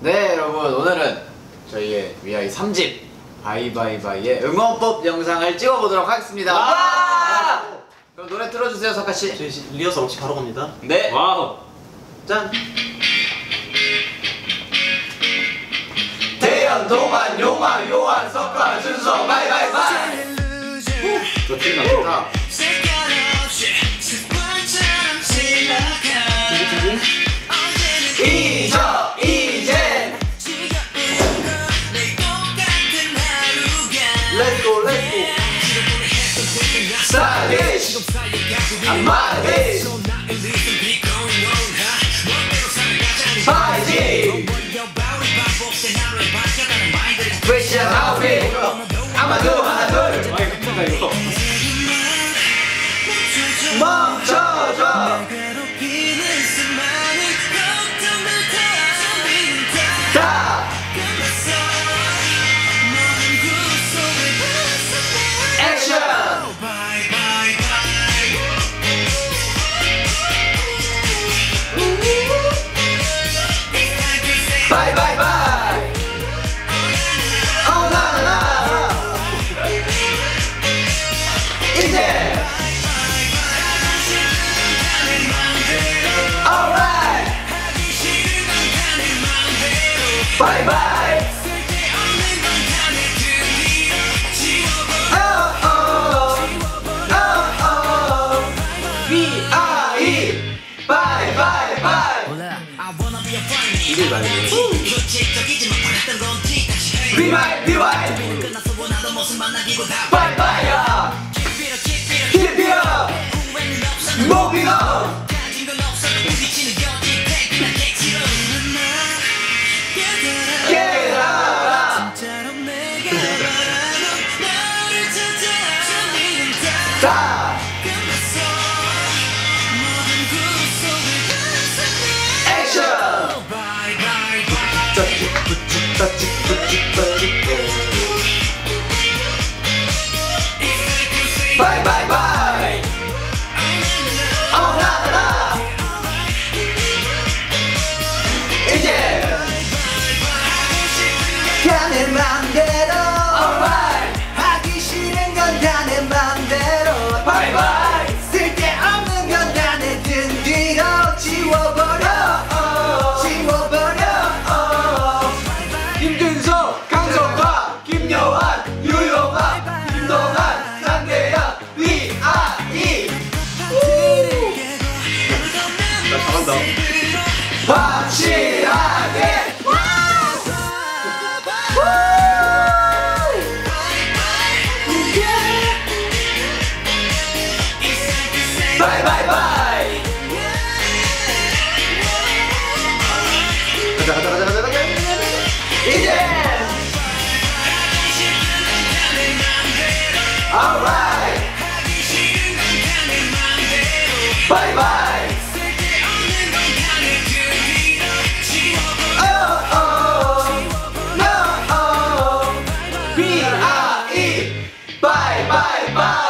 네 여러분, 오늘은 저희의 위아이 3집 바이바이바이의 응원법 영상을 찍어보도록 하겠습니다. 와! 그럼 노래 틀어주세요, 석가씨. 저희 리허설 없이 바로 갑니다. 네. 와우. 짠. 대현, 동한, 용화, 요한, 석가준서 바이바이바이. 저 팀 나왔다. 멈춰줘. 다 액션. 바이바이바이. 바이바이. 위아이 바이바이바이. 이게 말이네. 비바이 바이바이야. 히피야 모비가 다! 액션! 바이바이바이! 어나나! 이제! 다 내 맘대로! Alright! 하기 싫은 건 다 내 맘대로! 쓸데없는 건 다 내 등 뒤로 지워버려. 지워버려. 임준서, 강석화, 김요한, 유용화, 김동한, 상대야, 위아이. 나 잘한다. 확실하게. 바이바이바이. 가자. 이제. Alright. 바이바이. No. 위아이. 바이바이바이.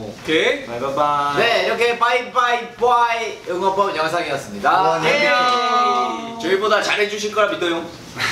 오케이. 바이바이. 네, 이렇게 바이바이바이 응원법 영상이었습니다. 안녕. 저희보다 잘해주실 거라 믿어요.